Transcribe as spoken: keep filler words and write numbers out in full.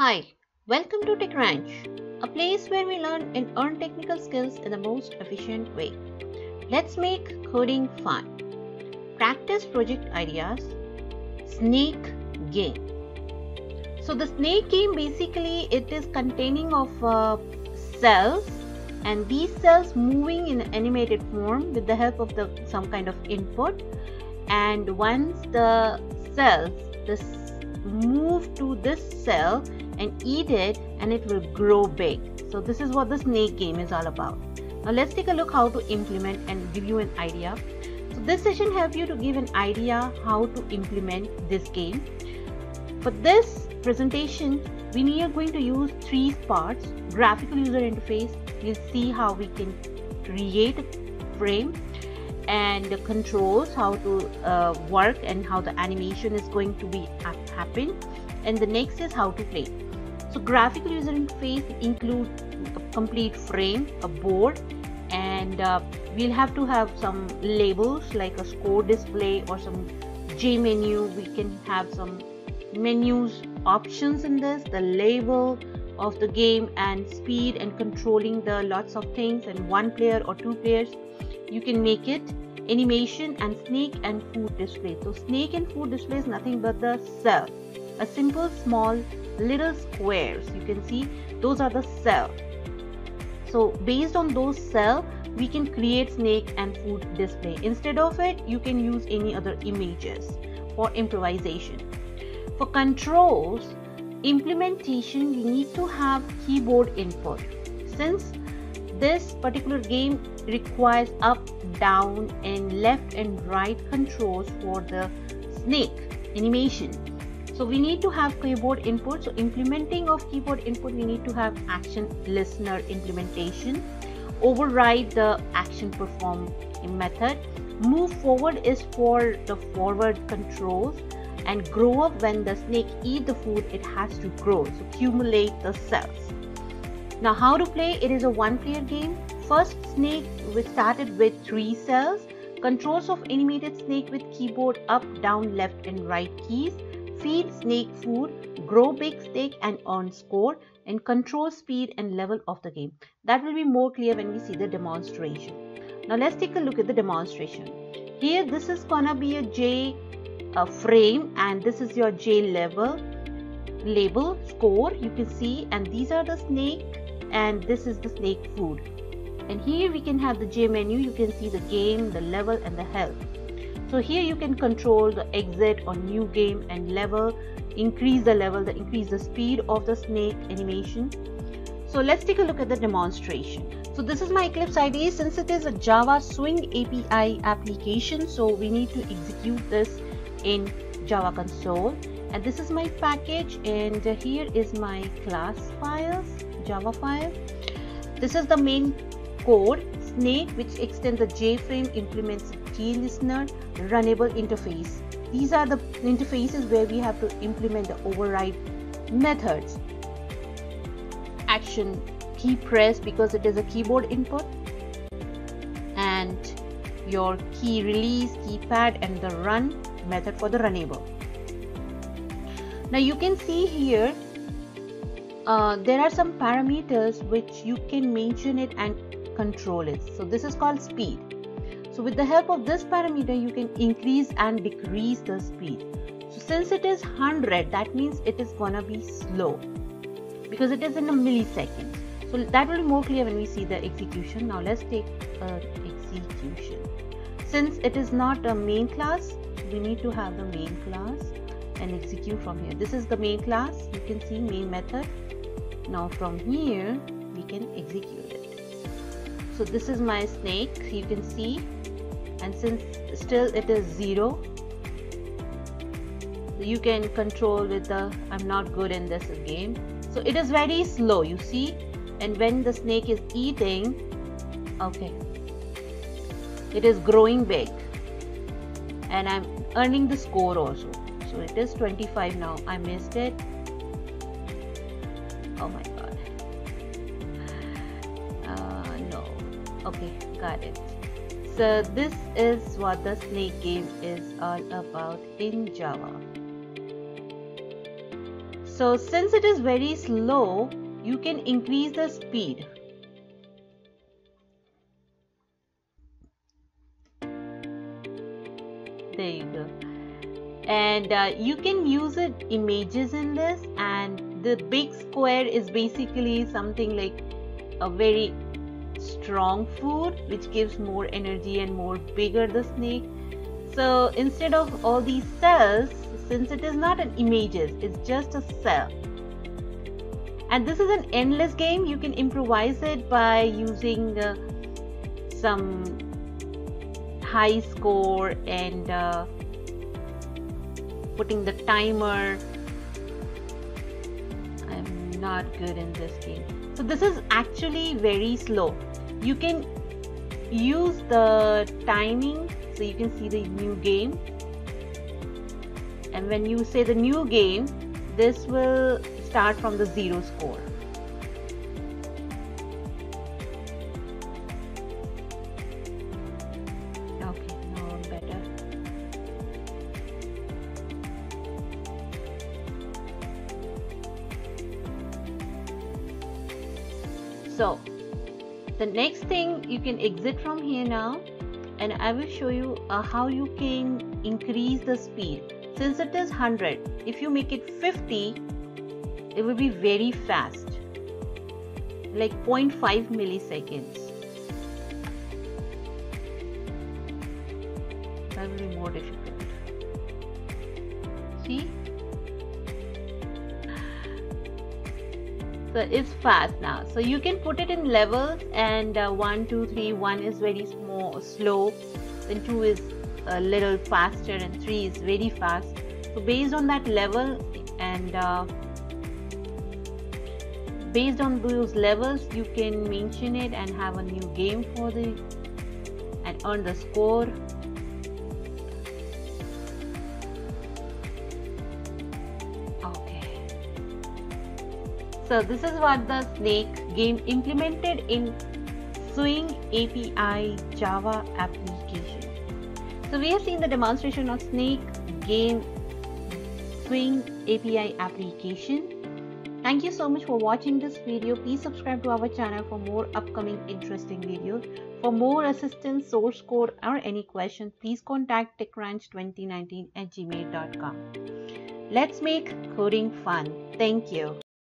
Hi, welcome to Tech-Ranch, a place where we learn and earn technical skills in the most efficient way. Let's make coding fun. Practice project ideas. Snake game. So the snake game, basically it is containing of uh, cells, and these cells moving in animated form with the help of the some kind of input. And once the cells this move to this cell and eat it, and it will grow big. So this is what the snake game is all about. Now let's take a look how to implement and give you an idea. So this session helps you to give an idea how to implement this game. For this presentation, we are going to use three parts: graphical user interface. You see how we can create a frame, and the controls, how to uh, work and how the animation is going to be happen, and the next is how to play. So graphical user interface includes a complete frame, a board, and uh, we'll have to have some labels like a score display or some JMenu. We can have some menus options in this, the label of the game, and speed, and controlling the lots of things, and one player or two players. You can make it animation, and snake and food display. So snake and food display is nothing but the cell, a simple small little squares. You can see those are the cell. So based on those cell, we can create snake and food display. Instead of it, you can use any other images for improvisation. For controls implementation, we need to have keyboard input, since this particular game requires up, down, and left and right controls for the snake animation. So we need to have keyboard input. So implementing of keyboard input, we need to have action listener implementation. Override the action perform method. Move forward is for the forward controls, and grow up, when the snake eat the food, it has to grow. So accumulate the cells. Now how to play? It is a one player game. First snake we started with three cells. Controls of animated snake with keyboard: up, down, left and right keys. Feed snake food, grow big snake and earn score, and control speed and level of the game. That will be more clear when we see the demonstration. Now let's take a look at the demonstration. Here this is gonna be a J a frame, and this is your JLabel label score, you can see, and these are the snake and this is the snake food. And here we can have the JMenu. You can see the game, the level and the health. So here you can control the exit or new game and level, increase the level, the increase the speed of the snake animation. So let's take a look at the demonstration. So this is my Eclipse I D E. Since it is a Java Swing A P I application, so we need to execute this in Java console. And this is my package, and here is my class files, Java file. This is the main code, snake, which extends the JFrame, implements KeyListener, runnable interface. These are the interfaces where we have to implement the override methods. Action key press, because it is a keyboard input, and your key release, keypad, and the run method for the runnable. Now you can see here uh, there are some parameters which you can mention it and control it. So this is called speed. So with the help of this parameter, you can increase and decrease the speed. So since it is one hundred, that means it is gonna be slow, because it is in a millisecond. So that will be more clear when we see the execution. Now let's take uh, execution. Since it is not a main class, we need to have the main class and execute from here. This is the main class, you can see main method. Now from here we can execute it. So this is my snake, you can see, and since still it is zero, you can control with the I'm not good in this game. So it is very slow, you see. And when the snake is eating, okay, it is growing big, and I'm earning the score also. So it is twenty-five now. I missed it. Oh my god. Uh, no. Okay, got it. So this is what the snake game is all about in Java. So since it is very slow, you can increase the speed. There you go. And uh, you can use it images in this, and the big square is basically something like a very strong food which gives more energy and more bigger the snake. So instead of all these cells, since it is not an images, it's just a cell. And this is an endless game. You can improvise it by using uh, some high score and uh, putting the timer. I'm not good in this game. So this is actually very slow. You can use the timing, so you can see the new game. And when you say the new game, this will start from the zero score. Okay, now better. So the next thing, you can exit from here now, and I will show you uh, how you can increase the speed. Since it is one hundred, if you make it fifty, it will be very fast, like zero point five milliseconds. That will be more difficult. See? So it's fast now. So you can put it in levels, and uh, one, two, three, one is very small, slow, then two is a little faster, and three is very fast. So based on that level, and uh, based on those levels, you can mention it and have a new game for the and earn the score. Okay, so this is what the snake game implemented in Swing A P I Java application. So we have seen the demonstration of Snake Game Swing A P I application. Thank you so much for watching this video. Please subscribe to our channel for more upcoming interesting videos. For more assistance, source code or any question, please contact tech ranch twenty nineteen at gmail dot com. Let's make coding fun. Thank you.